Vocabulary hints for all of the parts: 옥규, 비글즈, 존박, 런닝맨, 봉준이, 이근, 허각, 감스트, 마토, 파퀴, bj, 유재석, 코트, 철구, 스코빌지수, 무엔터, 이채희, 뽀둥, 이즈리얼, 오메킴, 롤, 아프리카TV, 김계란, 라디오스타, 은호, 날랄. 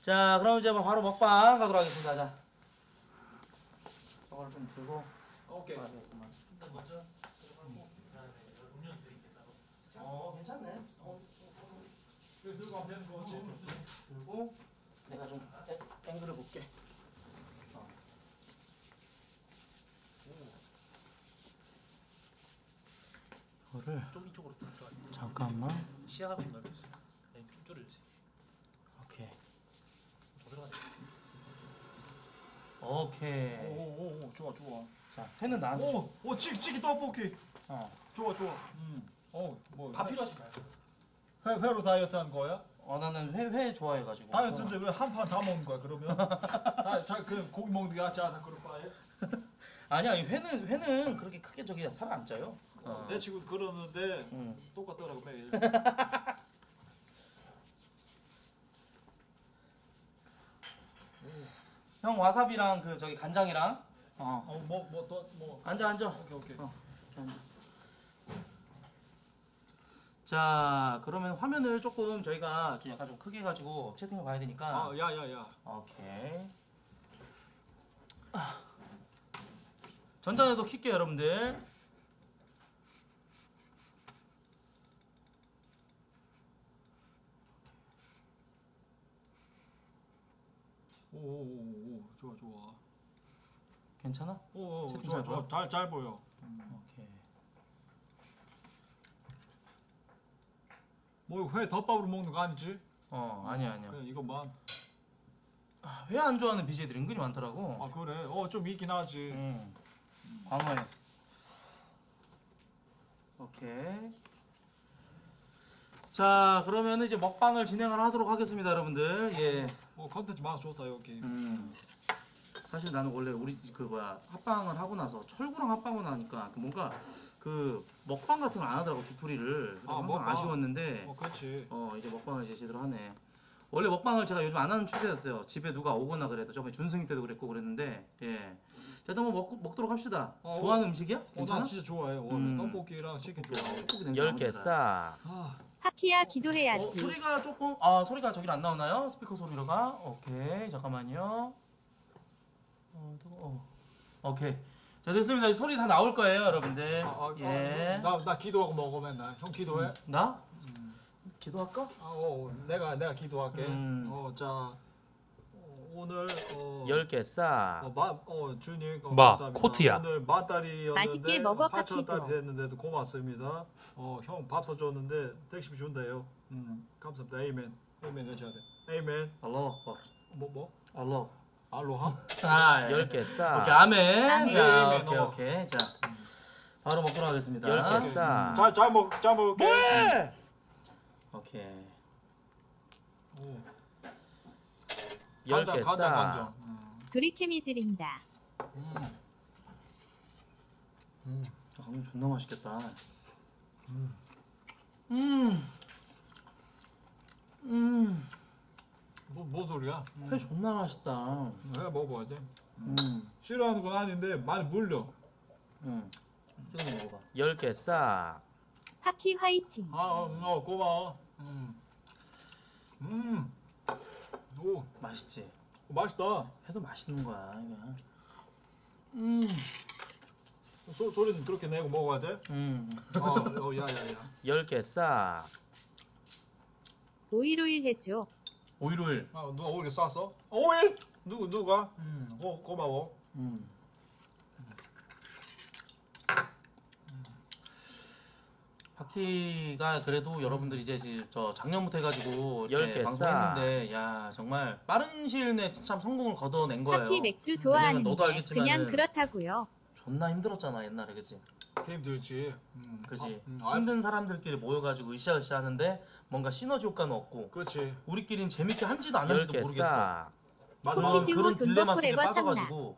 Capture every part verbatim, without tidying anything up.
자, 그럼 이제 바로 먹방 가도록 하겠습니다. 자, 저걸 좀 들고. 오케이. 아, 네, 일단 먼저 음료 드리겠다고. 어, 괜찮네. 어. 들고 가면 되는 거 같지? 들고 내가 좀 앵글을 볼게. 어. 이거를 좀 이쪽으로 돌려. 잠깐만. 시야가 좀 넓어졌어요. 네, 좀 줄여주세요. 오케이. 오케이. 오오오 좋아 좋아. 자, 해는 나. 오오 찌찌기 떡볶이. 어. 좋아 좋아. 음. 어 뭐. 다 필요하실까요? 회 회로 다이어트 한 거야? 어 나는 회 회 좋아해가지고. 다이어트인데 왜 한 판 다 먹는 거야 그러면? 다 자 그냥 고기 먹는 게 낫지 않아 그럴 바에? 아니야 회는 회는 그렇게 크게 저기 살 안 쪄요. 어. 내 친구도 그러는데 음. 똑같더라고 매일. 형 와사비랑 그 저기 간장이랑 어 뭐 뭐 뭐 또 뭐 앉아 앉아 오케이 오케이 어 앉아. 자 그러면 화면을 조금 저희가 좀 약간 좀 크게 가지고 채팅을 봐야 되니까 아 야야야 오케이 아. 전자에도 킬게요 여러분들. 오오오오 좋아 좋아 괜찮아? 오오 좋아 좋아 잘 잘 보여. 음. 오케이 뭐 회 덮밥으로 먹는 거 아니지? 어 아니야 아니야 그냥 이것만. 회 안 좋아하는 비제이들 은근히 많더라고. 아 그래? 어 좀 있긴 하지. 음. 광어회 오케이. 자 그러면 이제 먹방을 진행을 하도록 하겠습니다 여러분들. 예. 뭐 컨텐츠 많아 좋다 여기. 음. 사실 나는 원래 우리 그 뭐야 합방을 하고 나서 철구랑 합방을 하니까 뭔가 그 먹방 같은 걸 안 하더라고 뒤풀이를. 아, 항상 먹방. 아쉬웠는데. 어 그렇지. 어 이제 먹방을 이제 제대로 하네. 원래 먹방을 제가 요즘 안 하는 추세였어요. 집에 누가 오거나 그래도 저번에 준승이 때도 그랬고 그랬는데. 예. 자, 한번 먹 먹도록 합시다. 어, 좋아하는 어. 음식이야? 괜찮아? 어, 나 진짜 좋아해. 음. 떡볶이랑 치킨 좋아해. 열 개 싸. 파퀴야 기도해야지. 어, 소리가 조금 아 소리가 저기 안 나오나요? 스피커 소리로가. 오케이 잠깐만요. 어, 또, 어. 오케이 자 됐습니다. 이제 소리 다 나올 거예요 여러분들. 아, 아, 예. 나 나 기도하고 먹어 맨날. 형 기도해? 음, 나? 음. 기도할까? 아, 어, 내가 내가 기도할게. 음. 어, 자 오늘 어, 열 개 싸. 어, 마, 어, 주님 어, 마, 감사합니다. 코트야. 오늘 맛다리였는데 맛있게 먹어 팔천 달러 됐는데도 고맙습니다. 어, 형 밥 사줬는데 택시비 준대요. 음, 감사합니다. 에이멘. 에이멘 해줘야 돼. 에이멘. 알로하. 뭐 뭐? 알로하. 알로하. 아, 열 개 싸. 오케이, 아멘. 아멘. 자, 에이멘, 오케이, 어. 오케이. 자, 바로 먹도록 하겠습니다. 열 개 싸. 잘, 잘 먹, 잘 먹을게. 네. 음. 오케이. 오. 열개 싸. 둘이 케미질인다. 음, 음, 강정 존나 맛있겠다. 음, 음, 음. 뭐, 뭐 소리야? 회 존나 맛있다. 회 먹어봐야 돼. 음, 싫어하는 건 아닌데 많이 물려. 음, 좀 먹어봐. 열개 싸. 파퀴 화이팅. 아, 어, 고마워. 음, 음. 오 맛있지? 오, 맛있다. 해도 맛있는 거야 그냥. 음 소, 소리는 그렇게 내고 먹어야 돼? 음 어, 야야야 열 개 싸. 오일오일 해줘. 오일오일 아, 누가 오일 쌌어? 오일? 누구, 누가? 음, 고, 고마워. 음. 파퀴가 그래도 여러분들 이제 저 작년부터 해가지고 열 개 방송했는데 야 정말 빠른 시일 내에 참 성공을 거둬낸 거예요. 파퀴 맥주 좋아하는데 그냥 그렇다고요. 존나 힘들었잖아 옛날에 그치? 게 힘들지. 음, 그치? 아, 음, 힘든 사람들끼리 모여가지고 으쌰으쌰 하는데 뭔가 시너지 효과는 없고 그치. 우리끼리는 재밌게 한지도 안 한지도 모르겠어. 맞아. 그런 딜레마 속에 빠져가지고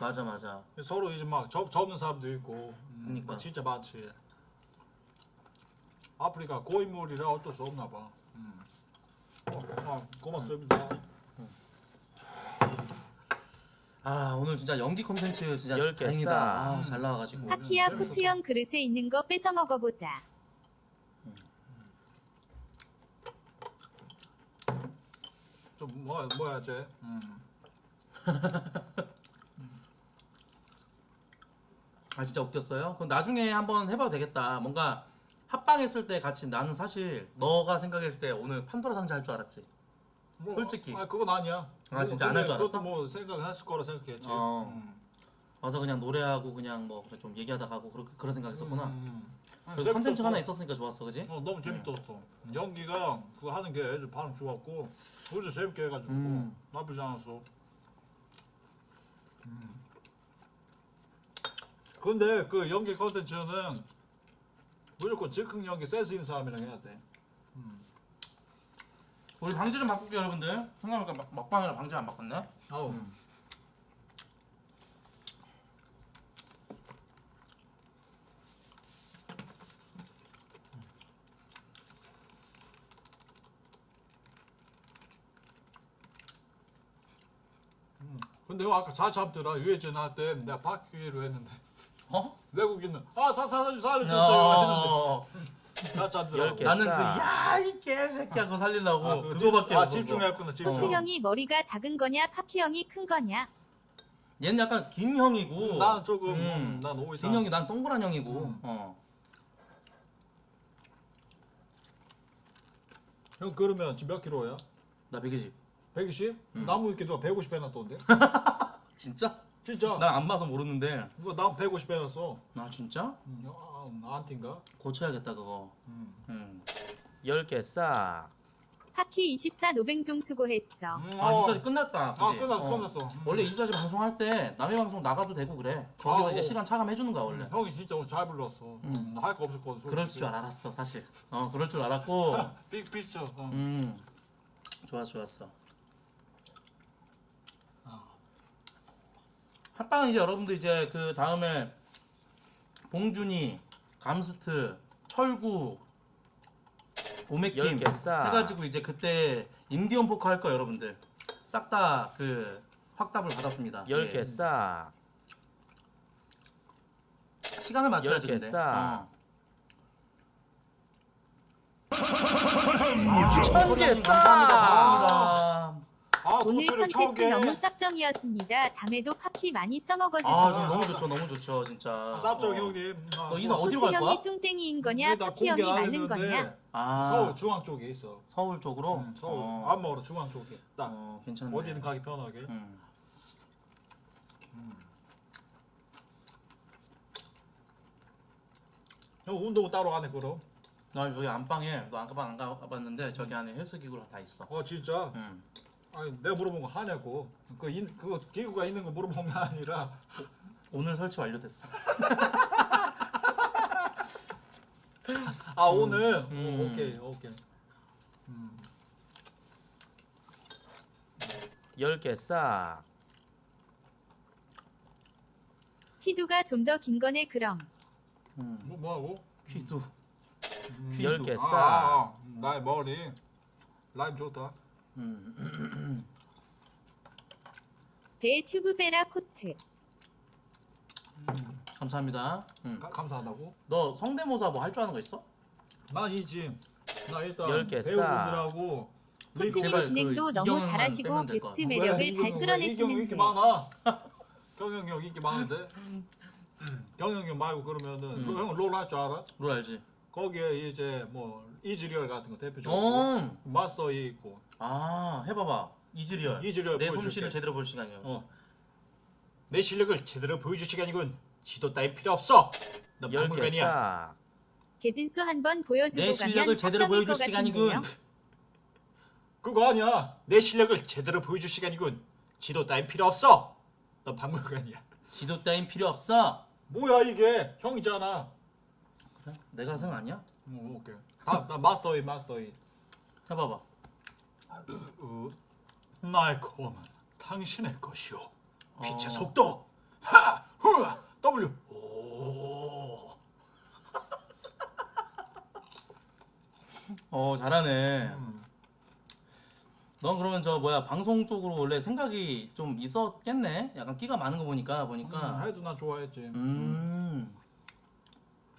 맞아 맞아. 서로 이제 막 접, 접는 사람도 있고 음, 그러니까 막 진짜 많지. 아프리카 고인물이라 어쩔 수 없나 봐. 음. 어, 아, 고맙습니다. 음. 아 오늘 진짜 연기 콘텐츠 진짜 다행이다. 아, 잘 나와가지고. 파퀴야 코트형 그릇에 있는 거 뺏어 먹어보자. 음. 좀 뭐야 뭐야 쟤. 음. 아 진짜 웃겼어요? 그럼 나중에 한번 해봐도 되겠다. 뭔가 합방했을 때 같이. 나는 사실 너가 생각했을 때 오늘 판도라 상자 할 줄 알았지. 뭐, 솔직히. 아 그건 아니야. 아 진짜 안 할 줄 알았어? 뭐 생각했을 거라 생각했지. 어. 음. 와서 그냥 노래하고 그냥 뭐 좀 얘기하다 가고 그런 그런 생각했었구나. 음. 그 컨텐츠 하나 있었으니까 좋았어, 그지? 어, 너무 재밌었어. 응. 연기가 그거 하는 게 애들 반응 좋았고, 우리도 재밌게 해가지고 음. 나쁘지 않았어. 음. 근데 그 연기 컨텐츠는 무조건 즉흥 연기 센스 있는 사람이랑 해야 돼. 음. 우리 방제 좀 바꿀게요, 여러분들. 생각해보니까 먹방이라 방제 안 바꿨네. 아우. 음. 근데 아까 자참더라 유해진 할 때 내가 바퀴로 했는데 어? 외국인은 아 사사사주 살려줬어요 했는데 자참더라. 나는 그 야 이 개새끼야 그거 살리려고 아, 그거밖에 아, 못했어. 집중했구나. 집중. 코트 형이 머리가 작은 거냐 파퀴 형이 큰 거냐. 얘는 약간 긴 형이고 음, 나는 조금 음, 난 오 이상. 긴 형이 난 동그란 형이고 음. 어. 형 그러면 지금 몇 킬로야? 나 백이십. 백이십? 음. 나무 이렇게 누가 백오십 해놨던데? 진짜? 진짜? 난 안 봐서 모르는데 누가 나무 백오십 해놨어. 아 진짜? 응. 아, 나한텐가? 고쳐야겠다 그거. 음. 음. 열 개 싹. 파퀴 이십사 노뱅종 수고했어. 음, 아 이십사 시 끝났다. 그치? 아 끝났어. 어. 끝났어. 음. 원래 이십사 시 방송할 때 남의 방송 나가도 되고 그래. 거기서 아, 이제 어. 시간 차감해주는 거야 원래. 음, 형이 진짜 오늘 잘 불렀어. 음. 나 할 거 없었거든. 그럴 줄 알았어 사실. 어 그럴 줄 알았고. 빅 피처. 어. 음. 좋았어 좋았어. 합방은 이제 여러분들 이제 그 다음에 봉준이, 감스트, 철구, 오메킴 해가지고 이제 그때 인디언 포커 할 거예요 여러분들. 싹 다 그 확답을 받았습니다. 열 개 예. 싹. 시간을 맞춰야지 근데. 싹. 천 개 싹. 감사합니다. 아, 오늘 컨텐츠 너무 쌉정이었습니다. 다음에도 파퀴 많이 써먹어주세요. 아, 아 너무 좋죠, 너무 좋죠, 진짜. 아, 쌉정 어. 형님. 아, 너 이사 어디로 갈 거야? 코트 형이 뚱땡이인 거냐, 파퀴 형이 맞는 거냐? 아, 서울 중앙 쪽에 있어. 서울 쪽으로? 응, 서울. 어. 안 먹으러 중앙 쪽에. 딱. 어, 괜찮네. 어디든 가기 편하게. 음. 음. 형 운동은 따로 안 해 그럼? 나 저기 안방에 너 안방 안 가봤는데 저기 안에 헬스기구가 다 있어. 어, 진짜? 음. 아니 내가 물어본 거 하냐고. 그 인, 그거 기구가 있는 거 물어본 게 아니라 오늘 설치 완료됐어. 아 음, 오늘? 음. 오, 오케이 오케이. 음. 열 개 싹. 퀴두가 좀 더 긴 거네 그럼. 음. 뭐 뭐하고? 퀴두. 음. 열 개 싹. 아, 나의 머리. 라임 좋다. 배 튜브베라 코트. 음, 감사합니다. 음. 가, 감사하다고? 너 성대모사 뭐 할 줄 아는 거 있어? 많이지. 나 일단 배우분들하고 코치님 진행도 그 너무 잘하시고 게스트 매력을 잘 끌어내시는데. 이게 많아. 경영이 형 이게 많은데. 경영이 형 말고 그러면은 음. 형 롤 할 줄 알아? 롤 알지. 거기에 이제 뭐 이즈리얼 같은 거 대표적으로 마스터이 있고. 아 해봐봐. 이즈리얼. 이즈리얼 내 솜씨를 제대로 볼 시간이요. 어. 내 실력을 제대로 보여줄 시간이군. 지도 따윈 필요 없어. 넌 박물관이야. 개진수 한번 보여주고 가면 내 실력을 제대로 보여줄 시간이군. 그거 아니야. 내 실력을 제대로 보여줄 시간이군. 지도 따윈 필요 없어. 넌 박물관이야. 지도 따윈 필요 없어. 뭐야 이게 형이잖아. 그래? 내가 성 아니야? 응 오케이. 아, 나 마스터이 마스터이. 해봐봐. 나의 검은 당신의 것이오. 빛의 속도. 하! 후! W! 오! 어 잘하네. 음. 넌 그러면 저 뭐야 방송 쪽으로 원래 생각이 좀 있었겠네. 약간 끼가 많은 거 보니까 보니까. 음, 해도 난 좋아했지. 음.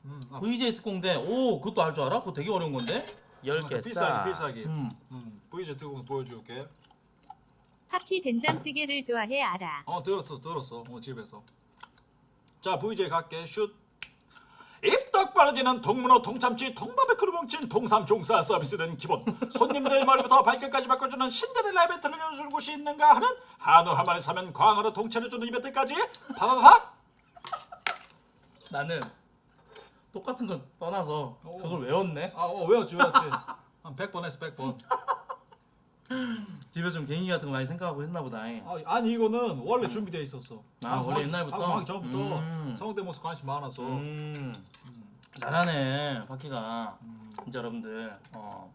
음. 아. 브이제이 특공대. 오 그것도 할 줄 알아? 그거 되게 어려운 건데. 열 개 싸. 비싸게 비싸게. 음. 음. 브이제이 특공대 보여줄게. 파퀴 된장찌개를 좋아해 알아. 어 들었어 들었어. 어, 집에서. 자 브이제이 갈게. 슛. 입덕 빠르지는 통문어 통참치 통밥에 크루뭉친 통삼종사 서비스는 기본. 손님들 머리부터 발끝까지 바꿔주는 신데렐라 이벤트를 열어주는 곳이 있는가 하면 한우 한 마리 사면 광어로 통째로 주는 이벤트까지. 파파파. 나는 똑같은 건 떠나서 오. 그걸 외웠네. 아 어, 외웠지 외웠지. 한 백 번 했어 백 번. 집에 좀 갱이 같은 거 많이 생각하고 했나 보다. 아, 아니 이거는 원래 준비되어 있었어. 아, 아 원래 옛날부터? 아, 전부터 음. 성대모사 관심 많아서. 음. 음. 잘하네 파퀴가. 음. 진짜 여러분들 어.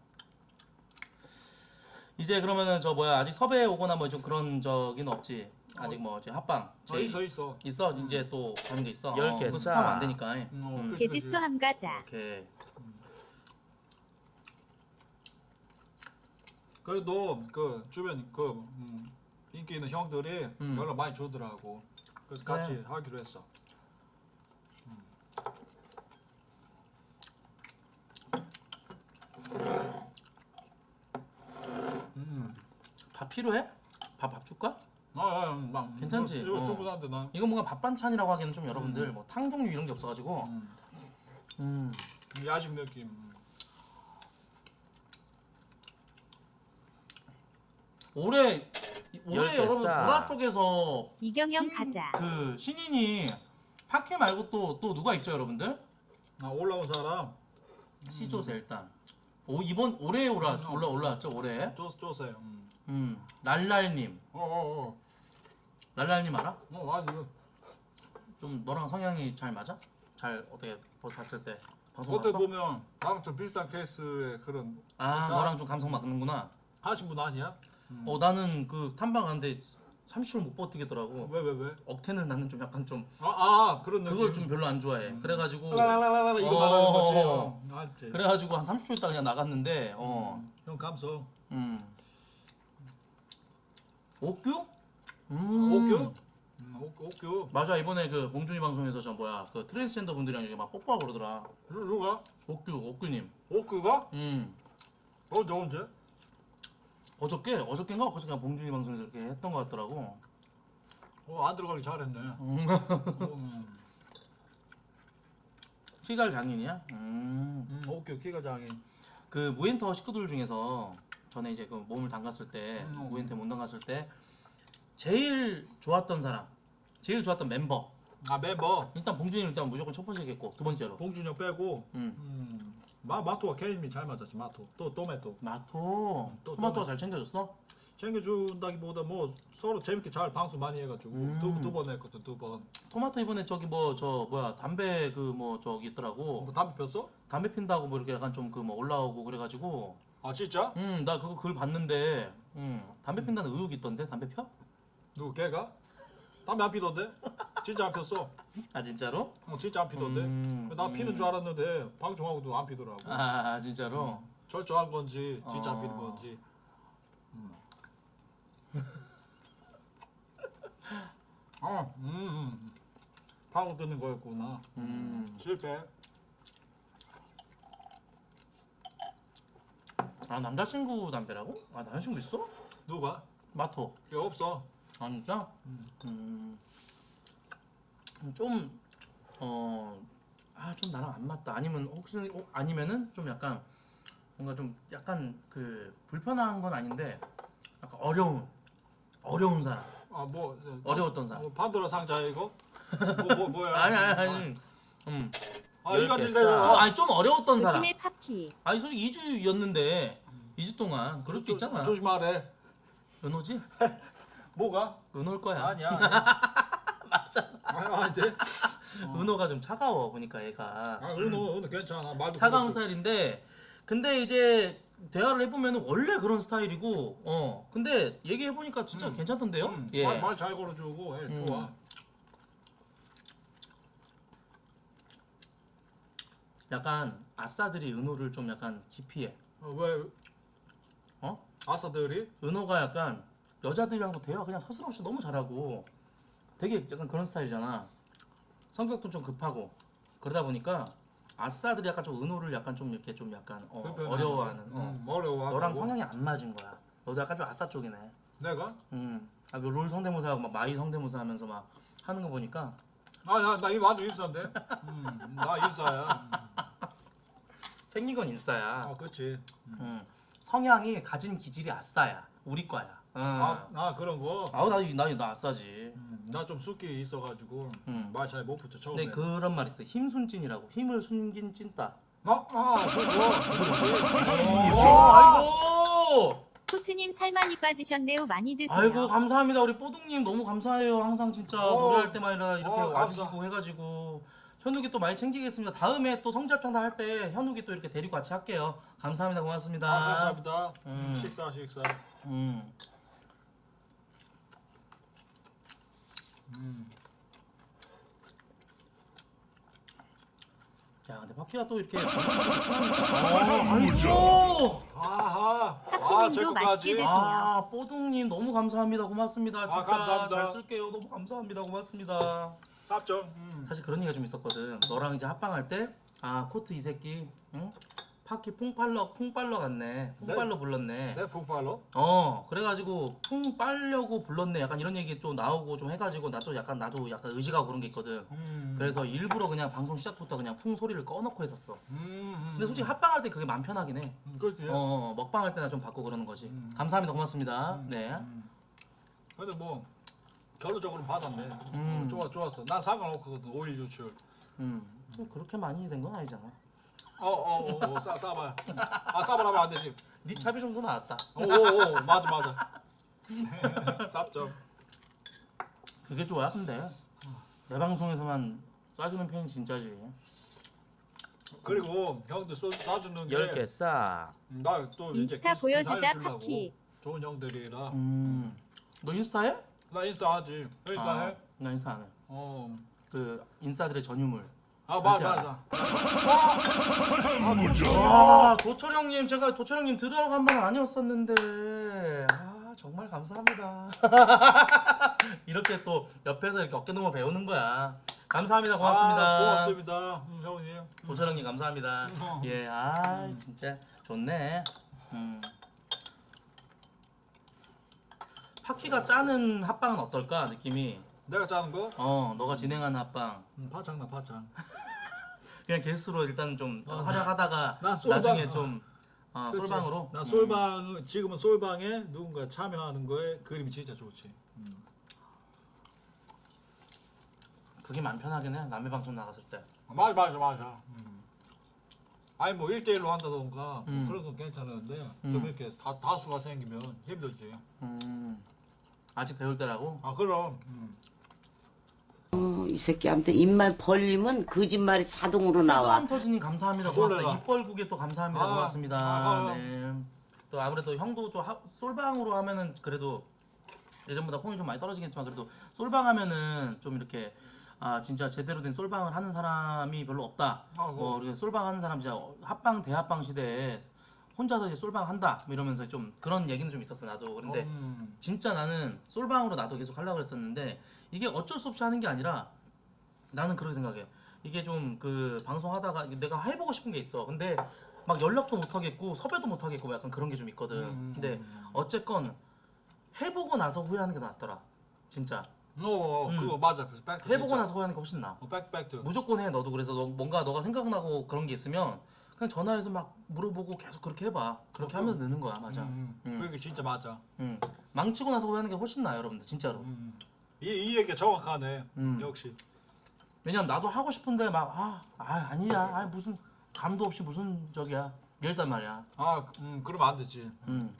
이제 그러면은 저 뭐야 아직 섭외 오거나 뭐 좀 그런 적인 없지? 아직 뭐 이제 합방 어, 있어 있어 있어. 음. 이제 또 다른 게 있어. 열 개 스팸하면 안 되니까. 음, 어, 음. 개짓수 함 가자. 오케이. 음. 그래도 그 주변 그 음, 인기 있는 형들이 음. 연락 많이 주더라고. 그래서 같이 네. 하기로 했어. 음. 음. 밥 필요해? 밥 밥 줄까? 아, 막 괜찮지? 이거, 이거, 어. 한데, 난. 이거 뭔가 밥 반찬이라고 하기에는 좀 여러분들 음. 뭐 탕 종류 이런 게 없어가지고 음. 음. 야식 느낌. 올해 올해 여러분 보라 쪽에서 이경영 신, 가자. 그 신인이 파퀴 말고 또 또 누가 있죠 여러분들? 아 올라온 사람 시조세 일단. 오 이번 올해 올라 음, 올라 올라왔죠 올해. 조세 조세. 음. 음 날랄님. 어어어. 어. 날랄님 알아? 어 맞아. 좀 너랑 성향이 잘 맞아? 잘 어떻게 봤을 때 방송 봤어? 그때 보면 나랑 좀 비슷한 케이스의 그런. 아 그러니까? 너랑 좀 감성 맞는구나. 하신 분 아니야? 음. 어 나는 그 탐방 가는데 삼십 초 못 버티겠더라고. 왜 왜 왜? 억텐을 나는 좀 약간 좀 아 아 그런 그걸 느낌. 좀 별로 안 좋아해. 음. 그래가지고 랄랄랄랄 이거 말하는 거지. 어. 맞지. 그래가지고 한 삼십 초 있다 그냥 나갔는데 어. 음. 형 감성. 음. 옥규? 음. 옥규? 음, 옥, 옥규. 맞아 이번에 그 봉준이 방송에서 저 뭐야 그 트랜스젠더 분들이랑 이렇게 막 뽀뽀하고 그러더라. 누가? 옥규 옥규님. 옥규가? 음. 어 저 언제? 어저께? 어저께인가? 어저께 봉준이 방송에서 이렇게 했던 것 같더라고. 어, 안 들어가기 잘했네. 음. 키갈 장인이야? 음. 음, 오케이, 키갈 장인. 그 무엔터 식구들 중에서 전에 이제 그 몸을 담갔을 때, 음, 무엔터 못 담갔을 때 제일 좋았던 사람, 제일 좋았던 멤버. 아, 멤버? 일단 봉준이 일단 무조건 첫 번째겠고, 두 번째로. 봉준이 형 빼고. 음. 음. 마, 마토가 케이미 잘 맞았지. 마토 또 토마토 마토 응, 또, 토마토가 잘 챙겨줬어? 챙겨준다기보다 뭐 서로 재밌게 잘 방송 많이 해가지고 음. 두, 두 번 했거든. 두 번 토마토 이번에 저기 뭐 저 뭐야 담배 그 뭐 저기 있더라고. 뭐 담배 폈어? 담배 핀다고 뭐 이렇게 약간 좀 그 뭐 올라오고 그래가지고. 아 진짜? 응 나 그거 그걸 봤는데 응 담배 핀다는 의혹이 있던데. 담배 펴? 누구 걔가? 담배 안 피던데? 진짜 안 폈어. 아 진짜로? 어 진짜 안 피던데. 음, 나 음. 피는 줄 알았는데 방종하고도 안 피더라고. 아 진짜로? 음, 철저한 건지 진짜 어. 안 피는 건지. 음. 어, 음, 음. 방울 뜨는 거였구나. 음. 실패. 아 남자친구 담배라고? 아 남자친구 있어? 누가? 마토. 걔 없어. 아 진짜? 음. 음. 좀 어 아 좀 나랑 안 맞다 아니면 혹시 어, 아니면은 좀 약간 뭔가 좀 약간 그 불편한 건 아닌데 약간 어려운 어려운 사람. 아 뭐 어려웠던 사람. 뭐 반도라 상자 이거? 뭐 뭐 뭐야? 아니 아니 아니. 음. 아 이거 진짜. 아니 좀 어려웠던 사람. 조심해 파퀴. 아니 솔직히 이 주였는데 음. 이 주 동안 그럴 수 있잖아. 조심하래. 은호지? 뭐가? 은호일 거야. 아니야. 아니야. 아닌데? 어. 은호가 좀 차가워 보니까 얘가. 아 은호 은호 괜찮아. 말도 차가운 그렇지. 스타일인데 근데 이제 대화를 해보면 원래 그런 스타일이고 어 근데 얘기해보니까 진짜 음. 괜찮던데요? 음. 예. 말 잘 걸어주고 예, 음. 좋아. 약간 아싸들이 은호를 좀 약간 기피해. 어, 왜? 어? 아싸들이? 은호가 약간 여자들이랑도 대화 그냥 서슴없이 너무 잘하고 되게 약간 그런 스타일이잖아. 성격도 좀 급하고 그러다 보니까 아싸들이 약간 좀 은호를 약간 좀 이렇게 좀 약간 어, 어려워하는 어. 음, 어려워. 너랑 성향이 안 맞은 거야. 너도 약간 좀 아싸 쪽이네. 내가? 응. 아, 그 롤 성대모사하고 막 마이 성대모사하면서 막 하는 거 보니까. 아, 나, 나 이거 완전 인싸인데. 음, 나 인싸야. 생긴 건 인싸야. 아, 그렇지. 음. 음. 성향이 가진 기질이 아싸야. 우리 거야. 음. 아, 아 그런 거? 아우 나, 나, 나 아싸지. 음, 나 좀 숫기 있어가지고 음. 말 잘 못 붙여 처음에. 근데 그런 말 있어. 힘순진이라고. 힘을 숨긴 찐따. 아, 아, 아이고. 코트님 살 많이 빠지셨네요. 많이 드세요. 아이고 감사합니다. 우리 뽀둥님 너무 감사해요. 항상 진짜 노래할 때마다 이렇게 어, 와주시고 해가지고 현욱이 또 많이 챙기겠습니다. 다음에 또 성지합창단 할 때 현욱이 또 이렇게 데리고 같이 할게요. 감사합니다. 고맙습니다. 아, 감사합니다. 음. 식사 식사. 음. 음. 야, 근데 파퀴가 또 이렇게. 아이고. 아하. 파퀴님도 맛있게 드세요. 아, 뽀둥님 너무 감사합니다. 고맙습니다. 진짜 아, 감사합니다. 잘 쓸게요. 너무 감사합니다. 고맙습니다. 쌉죠. 음. 사실 그런 얘기가 좀 있었거든. 너랑 이제 합방할 때, 아 코트 이 새끼, 응? 파퀴 풍팔러 풍팔러 갔네. 풍팔러 불렀네. 네, 풍팔러. 어, 그래가지고 풍빨려고 불렀네. 약간 이런 얘기 좀 나오고 좀 해가지고 나도 약간 나도 약간 의지가 그런 게 있거든. 음. 그래서 일부러 그냥 방송 시작부터 그냥 풍 소리를 꺼놓고 했었어. 음, 음, 근데 솔직히 합방할 때 그게 마음 편하긴 해. 음, 그렇지. 어, 먹방할 때나 좀 받고 그러는 거지. 음. 감사합니다, 고맙습니다. 음, 네. 음. 근데 뭐 결론적으로 받았네. 음. 어, 좋아, 좋았어. 난 상관없거든. 오일 유출. 음. 또 그렇게 많이 된 건 아니잖아. 어어어 싸 싸발 아 싸발 하면 안 되지. 네 차비 정도 나왔다. 오오오 맞아 맞아. 쌉죠. 그게 좋아. 근데 내 방송에서만 싸주는 편이 진짜지. 그리고 형들 싸주는 게 열 개 싸. 나 또 이제 인스타 보여주자 파퀴. 좋은 형들이라. 음. 너 인스타 해? 나 인스타 하지. 너 인스타 해? 나 인스타 안 해. 어. 그 인싸들의 전유물. 아 맞아 맞아. 와 도철 형님 제가 도철 형님 들으라고 한 말 아니었었는데 아 정말 감사합니다. 이렇게 또 옆에서 이렇게 어깨 넘어 배우는 거야. 감사합니다. 고맙습니다. 아, 고맙습니다. 음, 형님 도철 형님 감사합니다. 음. 예 아 음. 진짜 좋네. 음. 파퀴가 짜는 합방은 어떨까 느낌이. 내가 짜는 거? 어, 너가 진행하는 합방. 음, 파장 나 파장. 그냥 게스트로 일단 좀 어, 활약하다가 나, 나 나중에 좀 어, 어, 솔방으로. 나 솔방 음. 지금은 솔방에 누군가 참여하는 거에 그림이 진짜 좋지. 음. 그게 맘 편하긴 해. 남의 방송 나갔을 때. 아, 맞아 맞아 맞아. 음. 아니 뭐 일 대일로 한다던가 음. 뭐 그런 건 괜찮은데 음. 좀 이렇게 다, 다수가 생기면 힘들지. 음. 아직 배울 때라고? 아 그럼. 음. 어, 이 새끼 아무튼 입만 벌리면 거짓말이 자동으로 나와. 헌터즈님 감사합니다. 고맙습니다. 입 벌구게 또 감사합니다. 아, 고맙습니다. 아, 네. 또 아무래도 형도 좀 하, 솔방으로 하면은 그래도 예전보다 콩이 좀 많이 떨어지겠지만 그래도 솔방 하면은 좀 이렇게 아 진짜 제대로 된 솔방을 하는 사람이 별로 없다. 아, 뭐 이렇게 솔방 하는 사람 진짜 합방 대합방 시대에 혼자서 이제 솔방 한다 이러면서 좀 그런 얘기는 좀 있었어 나도. 그런데 음. 진짜 나는 솔방으로 나도 계속 하려고 했었는데 이게 어쩔 수 없이 하는 게 아니라 나는 그렇게 생각해. 이게 좀 그 방송하다가 내가 해보고 싶은 게 있어. 근데 막 연락도 못 하겠고 섭외도 못 하겠고 약간 그런 게 좀 있거든. 음. 근데 어쨌건 해보고 나서 후회하는 게 낫더라 진짜. 어, 음. 그거 맞아. 백트, 해보고 진짜. 나서 후회하는 게 훨씬 나아. 어, 백, 백트. 무조건 해 너도. 그래서 너, 뭔가 너가 생각나고 그런 게 있으면 그냥 전화해서 막 물어보고 계속 그렇게 해봐. 그렇게 어, 하면서 느는 거야. 맞아. 음, 음. 그게 진짜 맞아. 음. 망치고 나서 후회하는 게 훨씬 나아요 여러분들 진짜로. 음. 이, 이 얘기가 정확하네. 음. 역시. 왜냐면 나도 하고 싶은데 막 아, 아, 아니야. 아, 무슨 감도 없이 무슨 저기야 이랬단 말이야. 아 음, 그러면 안 되지. 음.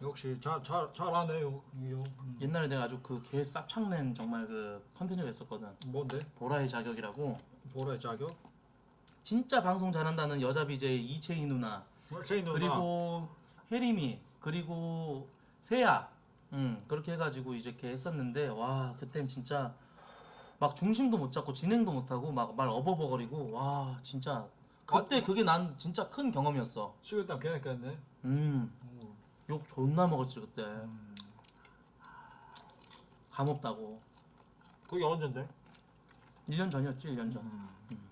역시 잘, 잘, 잘하네요. 음. 옛날에 내가 아주 그 개 쌉창낸 정말 그 컨텐츠가 있었거든. 뭔데? 보라의 자격이라고. 보라의 자격? 진짜 방송 잘한다는 여자 비제이 이채희 누나, 이채희 누나 그리고 혜림이 그리고 세아 음, 그렇게 해가지고 이제 이렇게 했었는데 와 그땐 진짜 막 중심도 못 잡고 진행도 못하고 막 말 어버버거리고 와 진짜 그때 아, 그게 난 진짜 큰 경험이었어. 식은땀 괜찮겠네. 음, 욕 존나 먹었지 그때. 음. 감 없다고. 그게 언젠데? 일 년 전이었지. 일 년 전. 음.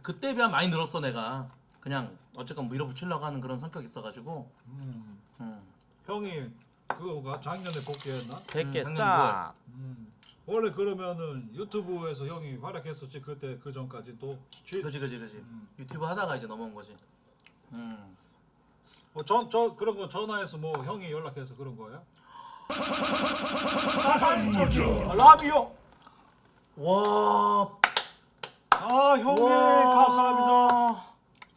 그때에 비하면 많이 늘었어 내가. 그냥 어쨌건 밀어붙이려고 하는 그런 성격이 있어가지고. 음. 음. 형이 그거가 작년에 복귀했나? 백개 싹. 음. 원래 그러면은 유튜브에서 형이 활약했었지 그때 그 전까지 또. 그지 그지 그지. 음. 유튜브 하다가 이제 넘어온 거지. 음. 뭐 전 저 그런 거 전화해서 뭐 형이 연락해서 그런 거예요? 라비오. 와. 아 형님 감사합니다.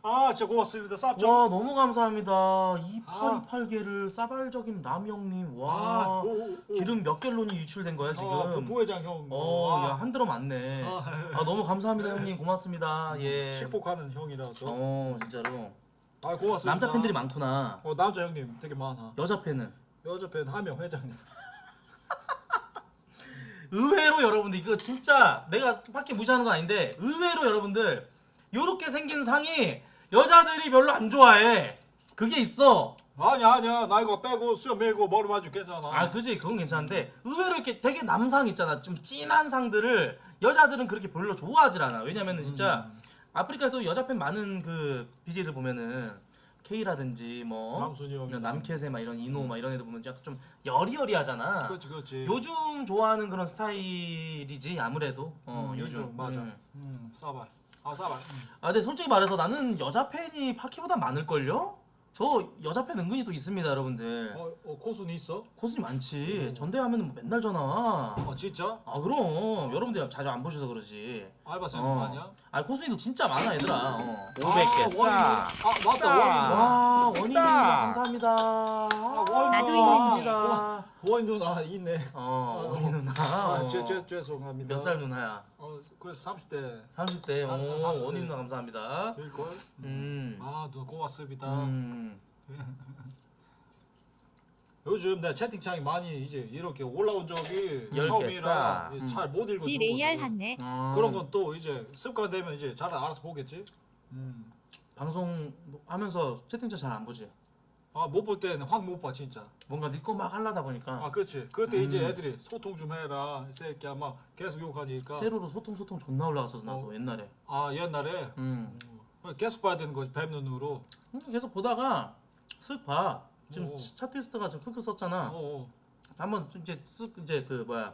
아 진짜 고맙습니다. 쌉죠? 와 너무 감사합니다. 이팔이팔개를 아. 싸발적인 남형님. 와 아, 오, 오. 기름 몇 갤론이 유출된 거야 지금? 아, 그 부회장 형. 어, 아. 야, 한 드럼 맞네. 아, 아 너무 감사합니다. 네. 형님 고맙습니다. 음, 예. 식복하는 형이라서. 어 진짜로. 아 고맙습니다. 남자 팬들이 많구나. 어 남자 형님 되게 많아. 여자 팬은? 여자 팬 한 명 회장님. 의외로 여러분들 이거 진짜 내가 파퀴 무시하는 건 아닌데 의외로 여러분들 요렇게 생긴 상이 여자들이 별로 안 좋아해. 그게 있어. 아니야 아니야 나 이거 빼고 수염 밀고 머리 맞으면 괜찮아. 아 그지 그건 괜찮은데 의외로 이렇게 되게 남상 있잖아 좀 찐한 상들을 여자들은 그렇게 별로 좋아하질 않아. 왜냐면은 진짜 음. 아프리카에도 여자 팬 많은 그 비제이들 보면은 K라든지 뭐 남순이 남캐세 막 이런 이노 음. 막 이런 애들 보면 약간 좀 여리여리하잖아. 그렇지 그렇지. 요즘 좋아하는 그런 스타일이지 아무래도. 어 음, 요즘 좀, 맞아. 음. 음 싸발. 아 싸발. 음. 아 근데 솔직히 말해서 나는 여자 팬이 파키보다 많을 걸요? 저 여자 팬 은근히 또 있습니다 여러분들. 어, 어 코순이 있어? 코순이 많지. 음. 전대하면은 뭐 맨날 전화 와. 아 진짜? 아 그럼 여러분들 자주 안 보셔서 그러지. 알바생인 거 아니야? 아 코순이도 진짜 많아 얘들아. 어. 오백개 싸. 아 맞다 원인. 와 원인 누나 감사합니다. 아 원인 누나. 원인 누나 있네. 어 원인 누나. 아 죄죄 죄송합니다. 몇 살 누나야? 어 그래서 삼십대. 삼십대. 오 원인 누나 감사합니다. 일걸. 음. 아 누나 고맙습니다. 음. 요즘 내 채팅창이 많이 이제 이렇게 올라온 적이 처음이라 잘 못 읽고 지레이얼하네. 그런 건 또 이제 습관되면 이제 잘 알아서 보겠지. 음. 방송 하면서 채팅창 잘 안 보지. 아 못 볼 때는 확 못 봐 진짜. 뭔가 네 거 막 하려다 보니까. 아 그렇지. 그때 음. 이제 애들이 소통 좀 해라 이 새끼야 막 계속 욕하니까. 세로로 소통 소통 존나 올라갔었어 나도 어. 옛날에. 아 옛날에. 음. 계속 봐야 되는 거지 뱀 눈으로. 계속 보다가. 쓱 봐. 지금 오오. 차트리스트가 지금 크크 썼잖아. 한번 이제 쓱 이제 그 뭐야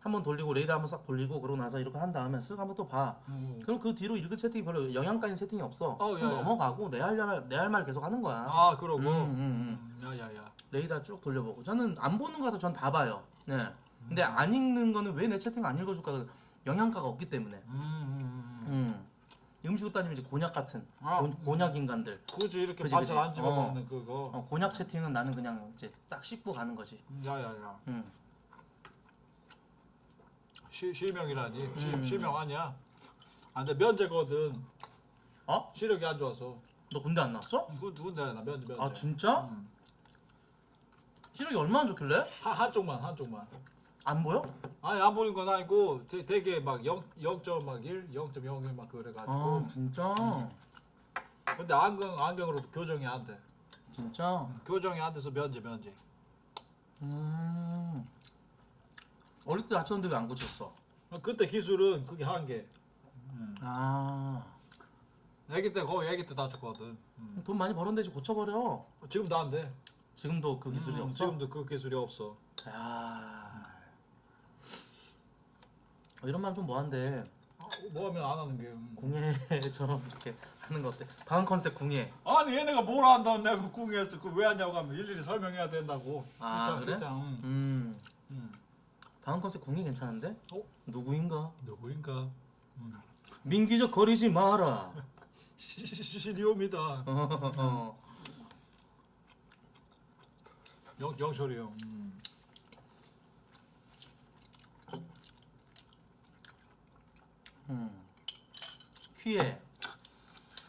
한번 돌리고 레이더 한번 싹 돌리고 그러고 나서 이렇게 한 다음에 쓱 한번 또 봐. 오오. 그럼 그 뒤로 읽은 채팅이 별로 영향까지 채팅이 없어. 어, 그럼 넘어가고 내 할 말 내 할 말 계속 하는 거야. 아 그러고. 음, 음, 음. 야야야. 레이더 쭉 돌려보고. 저는 안 보는 거라도 전 다 봐요. 네. 음. 근데 안 읽는 거는 왜 내 채팅 안 읽어줄까? 영향가가 없기 때문에. 음. 음, 음. 음. 음식으로 따지면 이제 곤약 같은 아, 고, 곤약 인간들. 그지 이렇게 반찬 안 집어 먹는 어, 그거. 어, 곤약 채팅은 나는 그냥 이제 딱 씹고 가는 거지. 야야야. 음. 시, 실명이라니. 음. 시, 실명 아니야. 아 근데 면제거든. 어? 시력이 안 좋아서. 너 군대 안 나왔어? 군 군대 나 면제 면제. 아 진짜? 음. 시력이 얼마나 좋길래? 한 한쪽만 한쪽만. 안 보여? 아니 안 보는 건 아니고 되, 되게 막 영 점 일, 영 점 영일 막 그래가지고. 아 진짜? 응. 근데 안경, 안경으로도 교정이 안 돼. 진짜? 응, 교정이 안 돼서 면제 면제. 음. 어릴 때 다쳤는데 왜 안 고쳤어? 그때 기술은 그게 한계. 음. 아 애기 때 거의 애기 때 다쳤거든. 음. 돈 많이 벌었는데 고쳐버려. 지금도 안 돼. 지금도 그 기술이 음, 없어? 지금도 그 기술이 없어. 야. 이런 말 좀 뭐한데. 아, 뭐 하면 안 하는 게 궁예처럼 이렇게 하는 거 어때? 다음 컨셉 궁예. 아니 얘네가 뭘 한다고 내가 궁예에서 그 왜 하냐고 하면 일일이 설명해야 된다고. 아 그래? 음. 음. 음. 다음 컨셉 궁예 괜찮은데? 어? 누구인가? 누구인가? 음. 민기적 거리지 마라. 시리오입니다. 어, 어. 영 영철이 형. 음. 음. 퀴에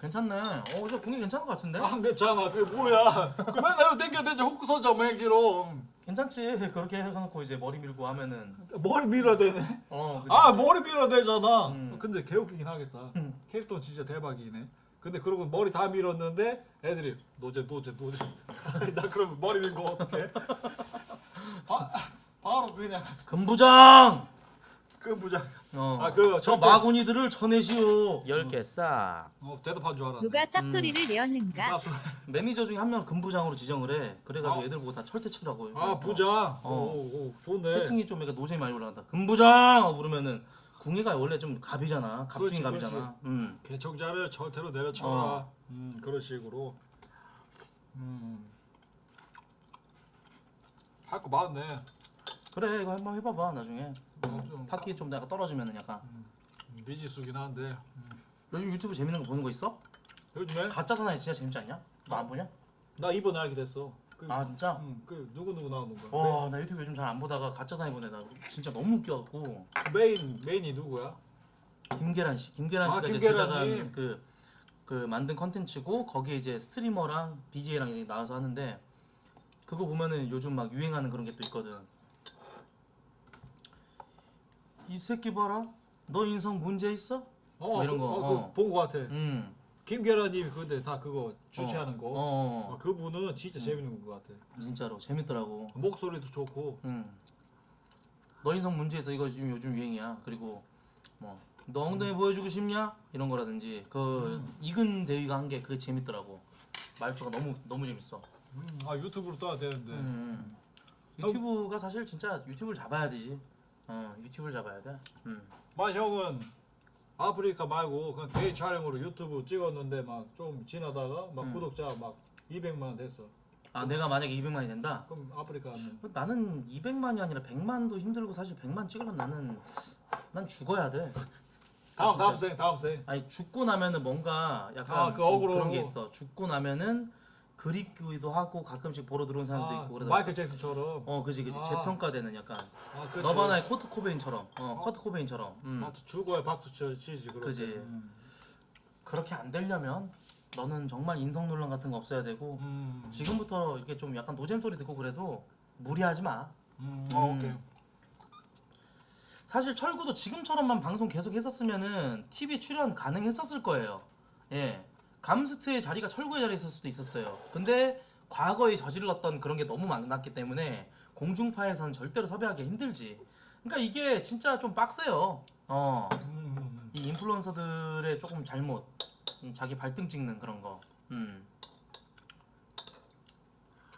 괜찮네. 어, 저 공이 괜찮은 것 같은데? 안 괜찮아. 그게 뭐야? 그 맨날 당겨야 되지. 호크서점 매기로. 괜찮지. 그렇게 해놓고 이제 머리 밀고 하면은. 머리 밀어야 되네. 어. 그치? 아, 머리 밀어야 되잖아. 음. 근데 개웃기긴 하겠다. 음. 캐릭터 진짜 대박이네. 근데 그러고 머리 다 밀었는데 애들이 노잼 노잼 노잼. 나 그러면 머리 밀고 어떡해? 바, 바로 그냥. 금부장. 그 부장. 어. 아, 그 저 마구니들을 쳐내시오. 열 개 싹. 어, 대답한 줄 알았네. 누가 쌉소리를 음. 내었는가? 매니저 중에 한 명 금부장으로 지정을 해. 그래가지고 아. 애들 보고 다 철퇴치라고. 아, 어. 부장. 어. 오, 오, 좋네. 채팅이 좀 약간 노잼이 많이 올라간다. 금부장 부르면은 궁이가 원래 좀 갑이잖아. 갑중이 갑이잖아. 음. 개척자를 절대로 내려쳐라. 어. 음, 그런 식으로. 음. 할 거 많네. 그래 이거 한번 해봐봐 나중에. 파퀴 좀 내가 떨어지면은 약간 미지수긴 한데. 음. 요즘 유튜브 재밌는 거 보는 거 있어? 요즘에? 가짜 사나이 진짜 재밌지 않냐? 너 안 보냐? 나 이번에 알게 됐어. 그, 아 진짜? 응, 그 누구 누구 나오는 거야. 와, 나 유튜브 요즘 잘 안 보다가 가짜 사나이 보네. 나 진짜 너무 웃겨갖고. 메인 메인이 누구야? 김계란 씨. 김계란 씨가 아, 이제 제작한 그, 그 만든 컨텐츠고 거기에 이제 스트리머랑 비제이랑 나와서 하는데 그거 보면은 요즘 막 유행하는 그런 게 또 있거든. 이 새끼 봐라, 너 인성 문제 있어? 어, 뭐 이런 그, 거. 어, 어. 본 거 같아. 음. 김계란님 근데 다 그거 주최하는 어. 거. 어. 아, 그분은 진짜 음. 재밌는 거 같아. 진짜로 재밌더라고. 목소리도 좋고. 음. 너 인성 문제 있어 이거 지금 요즘 유행이야. 그리고 뭐 너 엉덩이 음. 보여주고 싶냐 이런 거라든지 그 음. 이근 대위가 한 게 그게 재밌더라고. 말투가 너무 너무 재밌어. 음. 아 유튜브로 떠야 되는데. 음. 유튜브가 어. 사실 진짜 유튜브를 잡아야 되지. 어, 유튜브를 잡아야 돼. 음. 막 형은 아프리카 말고 그냥 개인 촬영으로 유튜브 찍었는데 막 좀 지나다가 막 음. 구독자 막 이백만 됐어. 아 그럼, 내가 만약에 이백만이 된다? 그럼 아프리카 하면. 나는 이백만이 아니라 백만도 힘들고 사실 백만 찍으면 나는 난 죽어야 돼. 다음 다음 생 다음 생. 아니 죽고 나면은 뭔가 약간 아, 그 억울로 그런 게 있어. 죽고 나면은. 그립기도 하고 가끔씩 보러 들어온 사람도 아, 있고 그러다 마이클 잭슨처럼 어 그지 그지 아. 재평가되는 약간 아, 너바나의 코트 코베인처럼 어, 어? 코트 코베인처럼 음. 아, 죽어야 박수 치지 그렇게. 그지 음. 그렇게 안 되려면 너는 정말 인성 논란 같은 거 없어야 되고 음. 지금부터 이렇게 좀 약간 노잼 소리 듣고 그래도 무리하지 마. 음. 어, 오케이. 사실 철구도 지금처럼만 방송 계속 했었으면은 티비 출연 가능했었을 거예요. 예. 감스트의 자리가 철구의 자리에 있을 수도 있었어요. 근데 과거에 저질렀던 그런 게 너무 많았기 때문에 공중파에서는 절대로 섭외하기 힘들지. 그러니까 이게 진짜 좀 빡세요. 어. 이 인플루언서들의 조금 잘못, 자기 발등 찍는 그런 거. 음.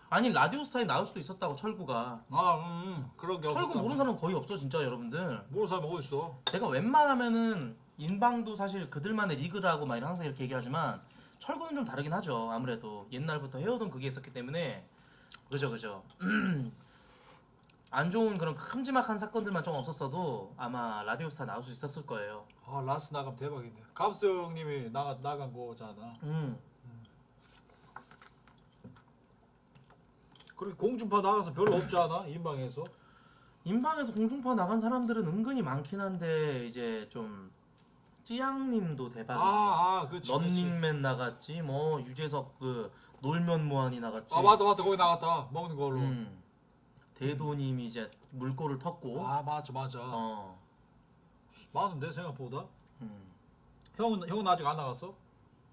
아니 라디오스타에 나올 수도 있었다고 철구가. 아, 음, 그런 게 철구 없었다면. 모르는 사람 거의 없어 진짜 여러분들. 모르는 사람 어디 있어? 제가 웬만하면은. 인방도 사실 그들만의 리그라고 막 항상 이렇게 얘기하지만 철구는 좀 다르긴 하죠. 아무래도 옛날부터 해오던 그게 있었기 때문에 그죠 그죠. 안 좋은 그런 큼지막한 사건들만 좀 없었어도 아마 라디오스타 나올 수 있었을 거예요. 아 라스 나가면 대박인데. 감스 형님이 나가, 나간 거잖아. 음. 음. 그리고 공중파 나가서 별로 없잖아. 인방에서. 인방에서 공중파 나간 사람들은 은근히 많긴 한데 이제 좀 찌양님도 대박이지. 아, 아, 그치, 런닝맨 그치. 나갔지, 뭐 유재석 그 놀면 뭐하니 나갔지. 아 맞다 맞다 거기 나갔다 먹는 걸로. 음. 대도님이 이제 물꼬를 텄고. 아 맞아 맞아. 어. 많은데 생각보다. 음. 형은 형은 아직 안 나갔어?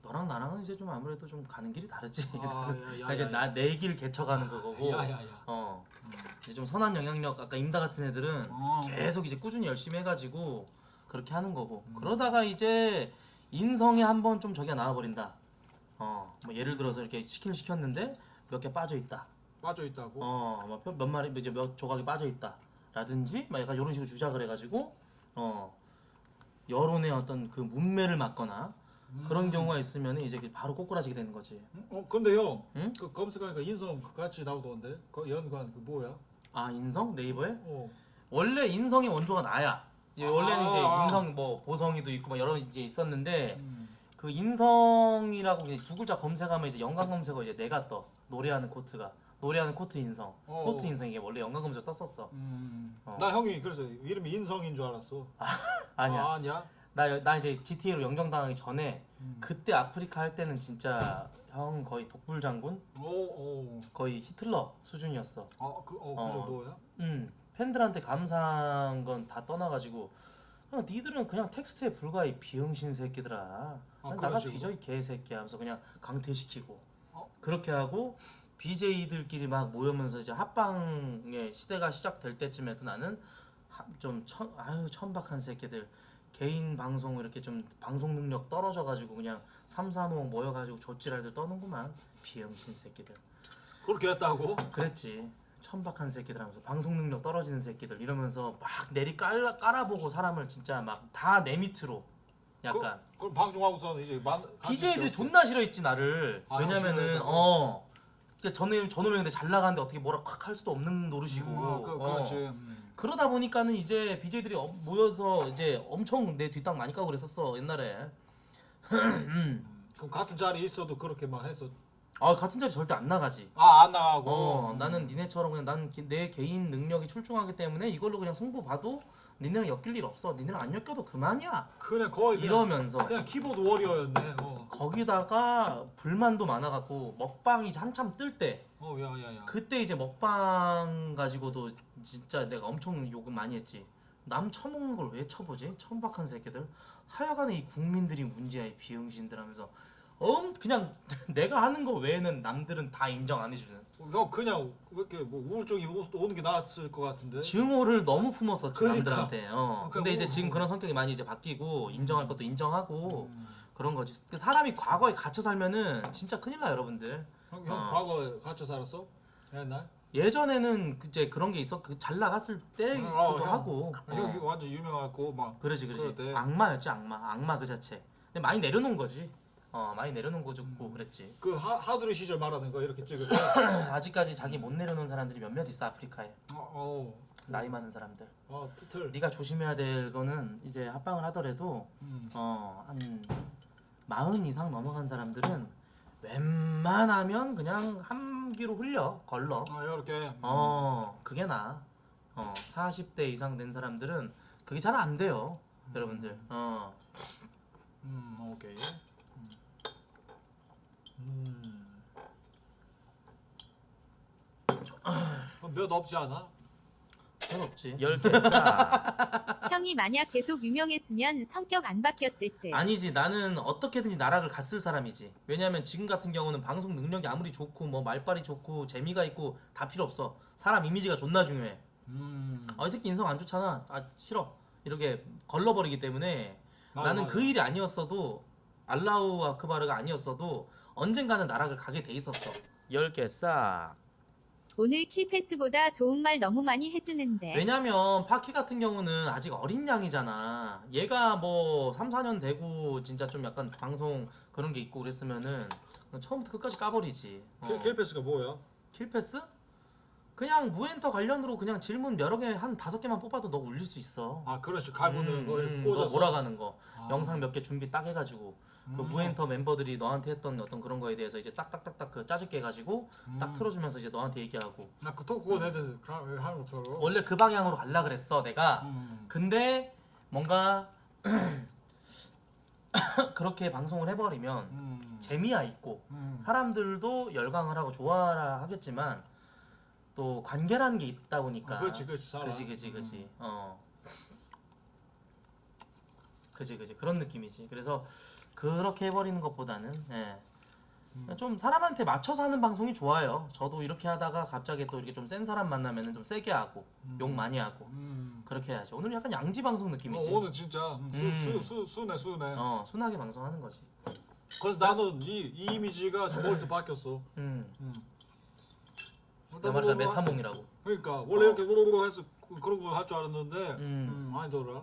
너랑 나랑은 이제 좀 아무래도 좀 가는 길이 다르지. 아, 야, 야, 야, 이제 나 내 길 개척하는 거고. 야, 야, 야. 어. 음. 이제 좀 선한 영향력 아까 임다 같은 애들은 어. 계속 이제 꾸준히 열심히 해가지고. 그렇게 하는 거고 음. 그러다가 이제 인성이 한번 좀 저기가 나와버린다. 어, 뭐 예를 들어서 이렇게 치킨을 시켰는데 몇 개 빠져 있다. 빠져 있다고? 어, 뭐 몇 마리 이제 몇 조각이 빠져 있다라든지 막 약간 이런 식으로 주작을 해가지고 어 여론의 어떤 그 문매를 막거나 음. 그런 경우가 있으면 이제 바로 꼬꾸라지게 되는 거지. 음? 어, 근데 형, 음? 그 검색하니까 인성 같이 나오던데 그 연관 그 뭐야? 아 인성 네이버에? 어. 원래 인성의 원조가 나야. 이제 원래는 아 이제 인성 뭐 보성이도 있고 막 여러 이제 있었는데 음. 그 인성이라고 이제 두 글자 검색하면 이제 연관 검색어 이제 내가 떠. 노래하는 코트가 노래하는 코트 인성. 어. 코트 인성 이게 원래 연관 검색어 떴었어. 음. 어. 나 형이 그래서 이름이 인성인 줄 알았어. 아, 아니야. 아, 아니야. 나 나 이제 지티에이로 연경당하기 전에 음. 그때 아프리카 할 때는 진짜 형 거의 독불 장군? 오, 오. 거의 히틀러 수준이었어. 아, 그 어, 그 정도야? 음. 팬들한테 감사한 건 다 떠나가지고 그냥 니들은 그냥 텍스트에 불과해 비응신 새끼들아. 아, 나가 뒤져 이 개새끼야 하면서 그냥 강퇴시키고 어? 그렇게 하고 비제이들끼리 막 모여면서 이제 합방의 시대가 시작될 때쯤에도 나는 좀 천, 아유 천박한 새끼들 개인 방송 이렇게 좀 방송 능력 떨어져가지고 그냥 삼, 사, 오 모여가지고 조찌랄들 떠는구만. 비영신 새끼들. 그렇게 했다고? 그랬지. 천박한 새끼들 하면서 방송 능력 떨어지는 새끼들 이러면서 막 내리 깔라, 깔아보고 사람을 진짜 막 다 내 밑으로 약간 그, 그럼 방송하고서는 이제 만, 비제이들 존나 싫어했지 나를. 아, 왜냐면은 어 그러니까 저는 저놈이 근데 잘 나가는데 어떻게 뭐라 콱 할 수도 없는 노릇이고 음, 그, 그렇지. 어. 음. 그러다 보니까는 이제 비제이들이 어, 모여서 이제 엄청 내 뒷땅 많이 까고 그랬었어 옛날에. 음. 그럼 같은 자리에 있어도 그렇게만 해서 아 같은 자리 절대 안 나가지. 아 안 나가고. 어 음. 나는 니네처럼 그냥 난 내 개인 능력이 출중하기 때문에 이걸로 그냥 승부 봐도 니네랑 엮일 일 없어. 니네랑 안 엮여도 그만이야. 그래 거의 그냥, 이러면서 그냥 키보드 워리어였네. 어. 거기다가 불만도 많아갖고 먹방이 한참 뜰 때. 어 야야야. 그때 이제 먹방 가지고도 진짜 내가 엄청 욕은 많이 했지. 남 처먹는 걸 왜 쳐보지? 천박한 새끼들. 하여간에 이 국민들이 문제야 이 비응신들 하면서. 어 그냥 내가 하는 거 외에는 남들은 다 인정 안 해주는. 형 그냥 왜 이렇게 뭐 우울증이 오는 게 나았을 것 같은데. 증오를 너무 품었었지 그러니까. 남들한테. 어. 근데 이제 지금 그런 성격이 많이 이제 바뀌고 인정할 것도 인정하고 음. 그런 거지. 사람이 과거에 갇혀 살면은 진짜 큰일 나 여러분들. 형, 형 어. 과거에 갇혀 살았어? 옛날? 예전에는 이제 그런 게 있어. 그 잘 나갔을 때도 어, 하고. 형 어. 완전 유명하고 막. 그러지 그러지. 악마였지 악마. 악마 그 자체. 근데 많이 내려놓은 거지. 어 많이 내려놓은 거 좋고 음. 그랬지. 그 하, 하두리 시절 말하는 거 이렇게 찍을 때 아직까지 자기 못 내려놓은 사람들이 몇몇 있어 아프리카에. 어, 어. 나이 많은 사람들. 어, 틀. 네가 조심해야 될 거는 이제 합방을 하더라도 음. 어, 한 마흔 이상 넘어간 사람들은 웬만하면 그냥 한기로 흘려 걸러. 아 어, 이렇게. 어 그게 나. 어 사십 대 이상 된 사람들은 그게 잘 안 돼요 음. 여러분들. 어. 음 오케이. 음. 몇 없지 않아? 몇 없지. 열댓살. 형이 만약 계속 유명했으면 성격 안 바뀌었을 때. 아니지 나는 어떻게든지 나락을 갔을 사람이지. 왜냐면 지금 같은 경우는 방송 능력이 아무리 좋고 뭐 말빨이 좋고 재미가 있고 다 필요 없어. 사람 이미지가 존나 중요해. 음. 아 이 새끼 인성 안 좋잖아. 아 싫어. 이렇게 걸러버리기 때문에 맞아, 나는 맞아. 그 일이 아니었어도 알라우 아크바르가 아니었어도 언젠가는 나락을 가게 돼 있었어. 열 개 싹. 오늘 킬패스보다 좋은 말 너무 많이 해주는데. 왜냐면 파퀴 같은 경우는 아직 어린 양이잖아. 얘가 뭐 삼, 사 년 되고 진짜 좀 약간 방송 그런 게 있고 그랬으면은 처음부터 끝까지 까버리지. 어. 킬패스가 뭐야? 킬패스? 그냥 무엔터 관련으로 그냥 질문 여러 개 한 다섯 개만 뽑아도 너 올릴 수 있어. 아 그렇지. 가보는 거 음, 꽂아서. 너 몰아가는 거. 아. 영상 몇 개 준비 딱 해가지고. 그 음. 무엔터 멤버들이 너한테 했던 어떤 그런 거에 대해서 이제 딱딱딱딱 그 짜집게 가지고 음. 딱 틀어주면서 이제 너한테 얘기하고. 아 그 토크 그거 내가 음. 하는 것처럼. 원래 그 방향으로 갈라 그랬어 내가. 음. 근데 뭔가 그렇게 방송을 해버리면 음. 재미야 있고 음. 사람들도 열광을 하고 좋아라 하겠지만 또 관계라는 게 있다 보니까. 아, 그렇지 그렇지 살아. 그지 그지 그지. 음. 어. 그지 그지 그런 느낌이지. 그래서. 그렇게 해버리는 것보다는 예. 음. 좀 사람한테 맞춰서 하는 방송이 좋아요. 저도 이렇게 하다가 갑자기 또 이렇게 좀 센 사람 만나면 좀 세게 하고 음. 욕 많이 하고 음. 그렇게 해야지. 오늘 약간 양지 방송 느낌이지. 어, 오늘 진짜 음. 수, 수, 수, 순해 순해. 어, 순하게 방송하는 거지. 그래서 나는 이, 이 이미지가 머리에서 바뀌었어. 음. 음. 내 말이야 메타몽이라고. 그러니까 원래 어. 이렇게 오르르 해서 그런 거 할 줄 알았는데 음. 음, 아니더라.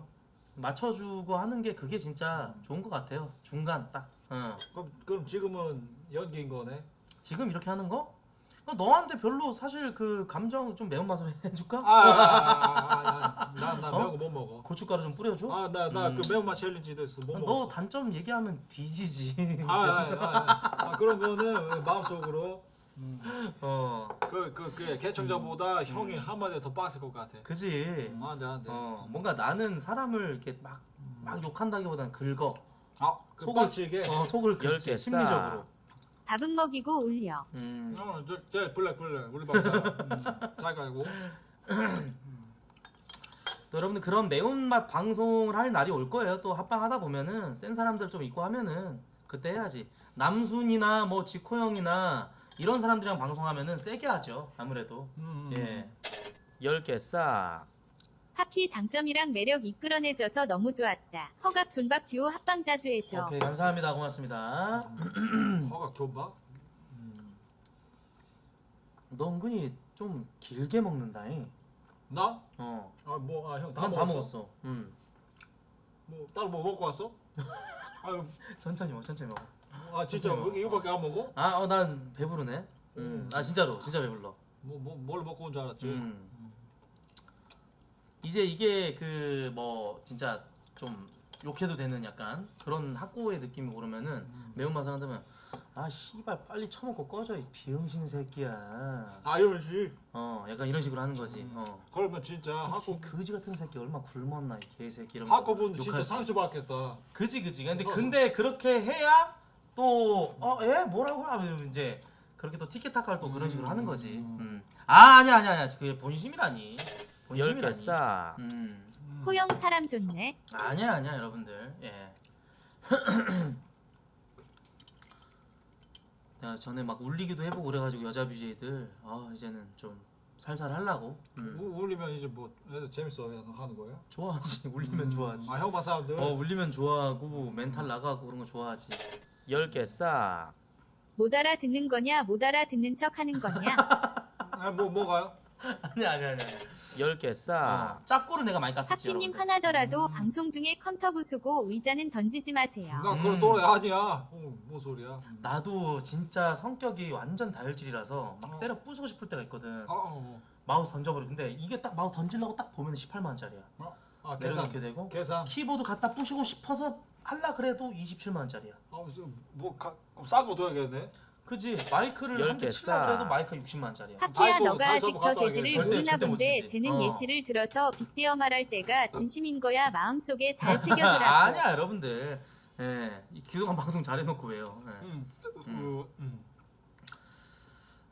맞춰주고 하는 게 그게 진짜 좋은 것 같아요. 중간 딱. 어. 그럼 그럼 지금은 연기인 거네. 지금 이렇게 하는 거? 너한테 별로 사실 그 감정 좀 매운 맛으로 해줄까? 아, 나 나 매운 거 못 먹어. 고춧가루 좀 뿌려줘. 아, 나 나 그 매운 맛 챌린지도 했어. 못 먹어. 너 단점 얘기하면 뒤지지. 아, 아, 아, 아. 아 그런 거는 마음속으로. 음. 어. 그, 그, 그 개청자보다 음. 형이 한마디 더 빡셀 것 같아. 그지. 음, 안 돼, 안 돼. 어, 뭔가 나는 사람을 이렇게 막, 음. 막 욕한다기보단 긁어. 아, 그 속을 찌게. 어, 속을 긁게 심리적으로. 밥은 먹이고 울려. 음. 어, 저, 저 블랙 블랙 우리 박사. 음, 잘 가고. 여러분들 그런 매운맛 방송을 할 날이 올 거예요. 또 합방하다 보면은 센 사람들 좀 있고 하면은 그때 해야지. 남순이나 뭐 지코 형이나. 이런 사람들이랑 방송하면은 세게 하죠 아무래도. 음. 예. 열 개 싹. 파퀴 장점이랑 매력 이끌어내줘서 너무 좋았다. 허각 존박 듀오 합방 자주 해줘. 오케이, 감사합니다. 고맙습니다. 허각 존박? 음. 너 은근히 좀 길게 먹는다잉. 나? 어. 아 뭐, 아 형 다 먹었어. 다 먹었어. 음. 뭐 따로 뭐 먹고 왔어? 아유 천천히 먹어, 천천히 먹어. 아 진짜 여기 이거밖에 안 먹어? 아 어 난 배부르네. 음. 음. 아 진짜로 진짜 배불러. 뭐 뭐 뭘 먹고 온 줄 알았지. 음. 이제 이게 그 뭐 진짜 좀 욕해도 되는 약간 그런 학고의 느낌이 오르면은 매운맛을 한다면 아 씨발 빨리 처먹고 꺼져 이 비응신 새끼야 아 이런 식? 어 약간 이런 식으로 하는 거지. 음. 어 그러면 진짜 학고 그지 같은 새끼 얼마 굶었나 이 개새끼 이런 학고분 진짜 상처받겠다. 그지 그지 근데 무서워. 근데 그렇게 해야 또 어 예? 뭐라고 하면 이제 그렇게 또 티켓타카를 또 그런 식으로 음. 하는 거지. 음. 음. 아 아니야 아니야 아니야 그게 본심이라니. 열 개 싸. 음. 호영 사람 좋네. 아니야 아니야 여러분들. 예. 내가 전에 막 울리기도 해보고 그래가지고 여자 비제이들 아 이제는 좀 살살 하려고. 음. 우, 울리면 이제 뭐 애들 재밌어 하는 거예요? 좋아하지. 울리면 음. 좋아하지. 아 형반 사람들. 어 울리면 좋아하고 멘탈 나가고 그런 거 좋아하지. 열 개 싸. 못 알아듣는 거냐 못 알아듣는 척 하는 거냐. 아 뭐 뭐가요? 아니 아니 아니. 열 개 싸. 어. 짭꼬를 내가 많이 깠었지. 파퀴님 화나더라도 음. 방송 중에 컴퓨터 부수고 의자는 던지지 마세요. 나 그런 또래 아니야. 어, 뭐 소리야. 나도 진짜 성격이 완전 다혈질이라서 막 어. 때려 부수고 싶을 때가 있거든. 어, 어, 어. 마우스 던져버려. 근데 이게 딱 마우스 던지려고 딱 보면 십팔만 원짜리야. 어? 아, 계산. 되고. 계산. 키보드 갖다 부수고 싶어서 하려 그래도 이십칠만 원짜리야. 어, 뭐 싸고 둬야겠네. 그지 마이크를 한 대 치려고 그래도 마이크 육십만 원짜리야. 파퀴야 너가 아직 저 돼지를 모르나 본데 쟤는 예시를 들어서 빅데어 말할 때가 진심인 거야. 마음속에 잘 새겨두라고. 아니야 여러분들. 예, 그동안 방송 잘해놓고 왜요. 예. 음, 음. 음.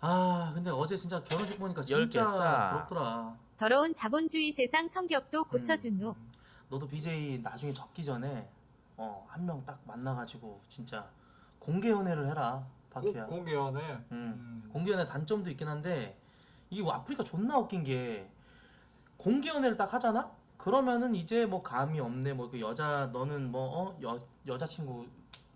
아 근데 어제 진짜 결혼식 보니까 진짜 부럽더라. 더러운 자본주의 세상 성격도 고쳐준노. 음. 너도 비제이 나중에 적기 전에 어, 한 명 딱 만나가지고 진짜 공개 연애를 해라. 파퀴야. 공개 연애. 음. 음. 공개 연애 단점도 있긴 한데 이 아프리카 존나 웃긴 게 공개 연애를 딱 하잖아. 그러면은 이제 뭐 감이 없네. 뭐 그 여자 너는 뭐 어 여 여자친구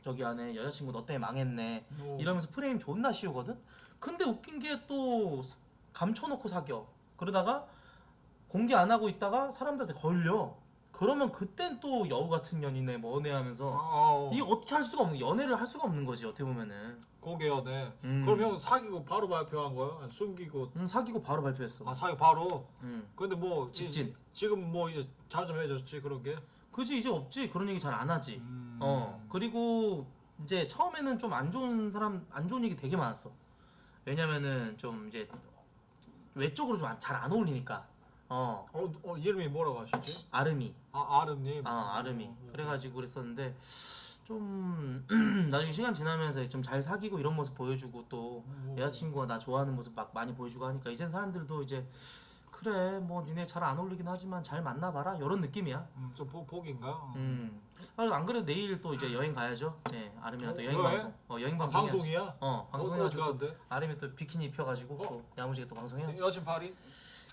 저기 안에 여자친구 너 때문에 망했네. 오. 이러면서 프레임 존나 씌우거든. 근데 웃긴 게 또 감춰놓고 사겨. 그러다가 공개 안 하고 있다가 사람들한테 걸려. 그러면 그땐 또 여우 같은 연인에 연애하면서 아, 이게 어떻게 할 수가 없는 연애를 할 수가 없는 거지 어떻게 보면은. 공개 연애. 음. 그럼 형 사귀고 바로 발표한 거야? 숨기고? 응, 사귀고 바로 발표했어. 아 사귀고 바로? 응. 근데 뭐 직진. 이, 지금 뭐 이제 잠잠해졌지 그런 게? 그지 이제 없지 그런 얘기 잘 안 하지. 음. 어 그리고 이제 처음에는 좀 안 좋은 사람 안 좋은 얘기 되게 많았어. 왜냐면은 좀 이제 외적으로 좀 잘 안 어울리니까. 어. 어, 어 이름이 뭐라고 하셨지? 아름이. 아 아름님. 아 아름이. 어, 그래가지고 그랬었는데 좀 나중에 시간 지나면서 좀 잘 사귀고 이런 모습 보여주고 또 오. 여자친구가 나 좋아하는 모습 막 많이 보여주고 하니까 이젠 사람들도 이제 그래 뭐 니네 잘 안 어울리긴 하지만 잘 만나봐라 이런 느낌이야. 음, 좀 보, 복인가? 어. 음. 안 그래도 내일 또 이제 여행 가야죠. 네 아름이랑 또 여행 왜? 방송. 어 여행 방송. 아, 방송이야? 어 방송해가지고 어, 아름이 또 비키니 입혀가지고 어? 또 야무지게 또 방송해야지. 여친 파리?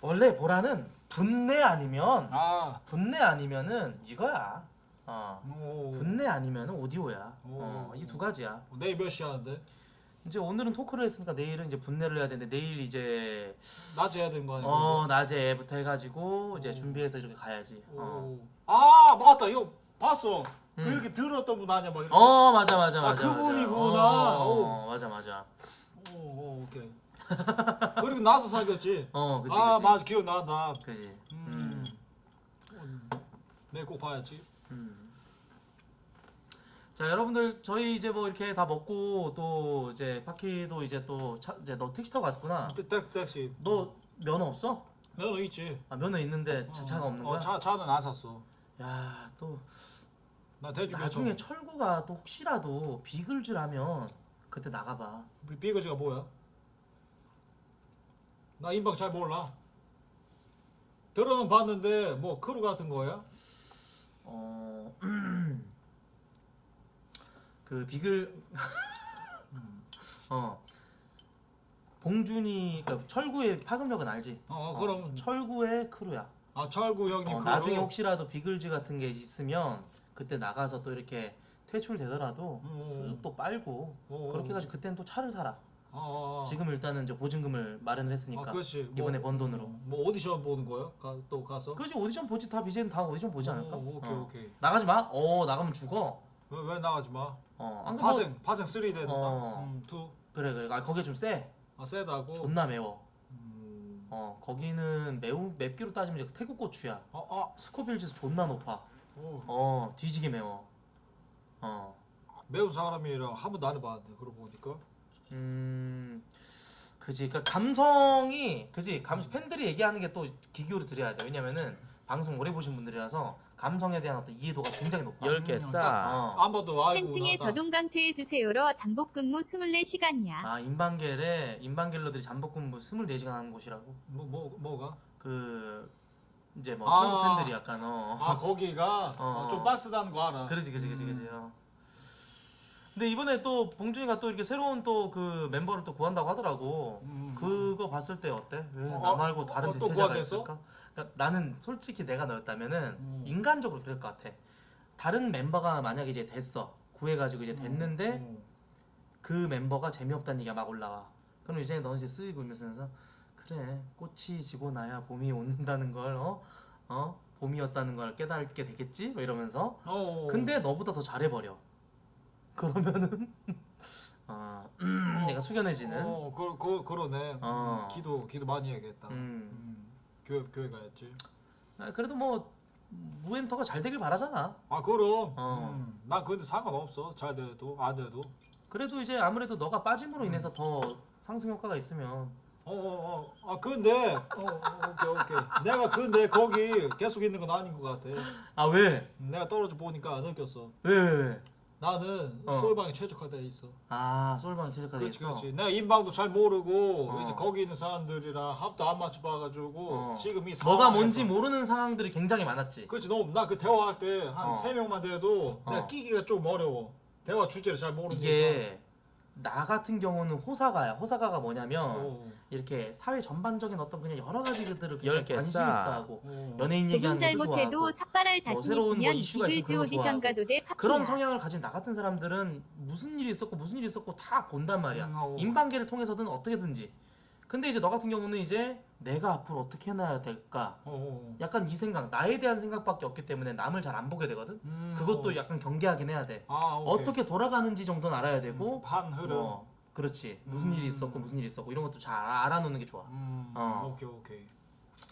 원래 보라는 분내 아니면 아. 분내 아니면은 이거야. 어. 오. 분내 아니면은 오디오야. 어. 이 두 가지야. 내일 몇 시 하는데? 이제 오늘은 토크를 했으니까 내일은 이제 분내를 해야 되는데 내일 이제 낮에 해야 되는 거 아니야? 어, 낮에부터 해 가지고 이제 준비해서 이렇게 가야지. 어. 아, 맞다. 이거 봤어. 음. 그 이렇게 들었던 분 아니야? 막 이렇게. 어, 맞아 맞아 아, 맞아. 아, 그분이구나. 어, 어, 맞아 맞아. 오, 오 오케이. 그리고 나서 사귀었지. 어, 그치, 아 그치. 맞아 기억나다. 그지. 음. 음. 내일 꼭 봐야지. 음. 자 여러분들 저희 이제 뭐 이렇게 다 먹고 또 이제 파퀴도 이제 또 차, 이제 너 택시 타고 갔구나. 택시. 너 면허 없어? 면허 있지. 아 면허 있는데 차, 차가 없는 거야? 어, 차 차는 안 샀어. 야 또 나 대주 나중에 또. 철구가 또 혹시라도 비글즈라면 그때 나가봐. 비글즈가 뭐야? 나 인방 잘 몰라. 들어는 봤는데 뭐 크루 같은 거야? 어... 그 비글... 어... 봉준이... 그러니까 철구의 파급력은 알지? 어, 어 그럼... 어, 철구의 크루야. 아 철구 형님 어, 나중에 혹시라도 비글즈 같은 게 있으면 그때 나가서 또 이렇게 퇴출되더라도 쓱 또 빨고 오, 그렇게 해가지고 그때는 또 차를 사라. 아, 지금 일단은 이제 보증금을 마련을 했으니까 아, 이번에 뭐, 번 돈으로 뭐 오디션 보는 거예요? 가, 또 가서? 그렇지 오디션 보지 다 비제이는 다 오디션 보지 않을까? 오, 오케이 어. 오케이 나가지 마? 어 나가면 죽어. 왜, 왜 나가지 마? 어 파생 파생 쓰리 된다. 어. 음, 이 그래 그래 아, 거기에 좀 세. 아 세다고? 존나 매워. 음... 어 거기는 매운 맵기로 따지면 이제 태국 고추야. 아, 아. 스코빌지수 존나 높아. 오. 어 뒤지게 매워. 어 매운 사람이랑 한 번도 안 해봤는데 그러고 보니까. 음, 그지. 그러니까 감성이 그지. 감 팬들이 얘기하는 게 또 귀 기울여 드려야 돼. 왜냐면은 방송 오래 보신 분들이라서 감성에 대한 어떤 이해도가 굉장히 높아. 열 개 싸. 한 번도 알고. 팬층에 저종강퇴해 주세요로 잠복근무 스물네 시간이야. 아 인방겔에 인방겔러들이 잠복근무 스물네 시간 하는 곳이라고. 뭐 뭐 뭐가? 그 이제 뭐 한국 아, 팬들이 약간 어. 아 거기가 어. 좀 빡스다는 거 알아. 그렇지, 그렇지, 그렇지, 그렇지. 근데 이번에 또 봉준이가 또 이렇게 새로운 또 그 멤버를 또 구한다고 하더라고. 음. 그거 봤을 때 어때? 왜 나 어, 말고 다른 어, 대체자가 있을까? 그러니까 나는 솔직히 내가 너였다면은 음. 인간적으로 그럴 것 같아. 다른 멤버가 만약에 이제 됐어 구해가지고 이제 됐는데 음. 음. 그 멤버가 재미없다는 얘기가 막 올라와. 그럼 이제 너 이제 쓰이고 이러면서 그래 꽃이 지고 나야 봄이 온다는 걸 어? 어? 봄이었다는 걸 깨닫게 되겠지? 뭐 이러면서 어어. 근데 너보다 더 잘해버려. 그러면은 어, 어, 내가 숙연해지는. 어, 그, 그, 그러네. 어. 음, 기도 기도 많이 해야겠다. 음. 음, 교회 교회 가야지. 아, 그래도 뭐 무엔터가 잘 되길 바라잖아. 아 그럼. 어. 음, 난 근데 상관없어. 잘 돼도 안 돼도. 그래도 이제 아무래도 너가 빠짐으로 인해서 음. 더 상승 효과가 있으면. 어어어. 어, 어. 아 근데 어, 오케이 오케이. 내가 근데 거기 계속 있는 건 아닌 것 같아. 아 왜? 내가 떨어져 보니까 느꼈어. 왜 왜 왜? 나는 어. 솔방에 최적화되어 있어. 아 솔방에 최적화되어 있어. 그렇지 그렇지. 내가 인방도 잘 모르고 어. 이제 거기 있는 사람들이랑 합도 안 맞춰봐가지고 어. 지금 이 상황에서 뭐가 뭔지 모르는 상황들이 굉장히 많았지. 그렇지. 나 그 대화할 때 한 세 어. 명만 돼도 어. 내가 끼기가 좀 어려워. 대화 주제를 잘 모르니까. 이게 나 같은 경우는 호사가야. 호사가가 뭐냐면 오. 이렇게 사회 전반적인 어떤 그냥 여러 가지 것들을 관심 있어하고 연예인 얘기하는 것도 좋아하고 삭발할 자신 뭐 있으면 비글즈 오디션 가도 돼 그런 성향을 가진 나 같은 사람들은 무슨 일이 있었고 무슨 일이 있었고 다 본단 말이야. 음, 인방계를 통해서든 어떻게든지. 근데 이제 너 같은 경우는 이제 내가 앞으로 어떻게 해놔야 될까 오오. 약간 이 생각 나에 대한 생각밖에 없기 때문에 남을 잘 안 보게 되거든. 음, 그것도 오. 약간 경계하긴 해야 돼. 아, 어떻게 돌아가는지 정도는 알아야 되고 음, 반 흐름 어, 그렇지 무슨 음. 일이 있었고 무슨 일이 있었고 이런 것도 잘 알아놓는 게 좋아. 음, 어. 오케이 오케이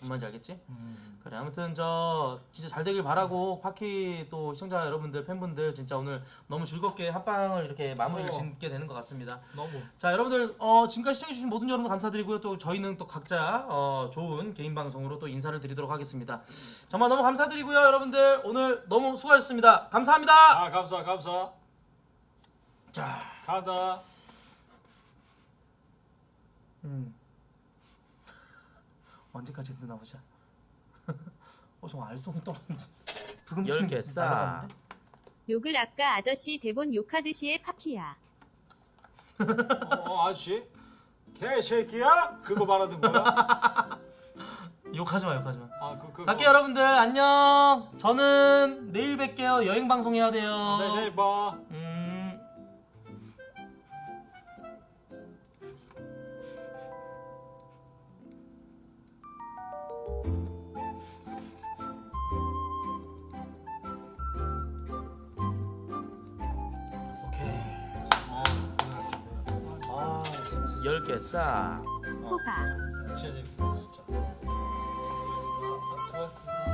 뭔지 알겠지? 음. 그래 아무튼 저 진짜 잘 되길 바라고 파퀴 또 시청자 여러분들 팬분들 진짜 오늘 너무 즐겁게 합방을 이렇게 마무리를 짓게 되는 것 같습니다. 너무. 자 여러분들 어, 지금까지 시청해주신 모든 여러분 감사드리고요. 또 저희는 또 각자 어, 좋은 개인 방송으로 또 인사를 드리도록 하겠습니다. 정말 너무 감사드리고요. 여러분들 오늘 너무 수고하셨습니다. 감사합니다. 아 감사 감사. 자 가다. 음. 언제까지 듣나 보자. 어 정말 알쏭이 떨어졌는데. 열 개 싸. 욕을 아까 아저씨 대본 욕하듯이의 파퀴야. 어 아저씨? 개새끼야? 그거 말하는 거야? 욕하지 마 욕하지 마. 아, 그, 그, 갈게요 어. 여러분들 안녕. 저는 내일 뵐게요. 여행 방송 해야 돼요. 네 내일 봐. 음. 열 개 싸. 호박. 진짜 재밌었어 진짜. 수고했습니다. 수고했습니다.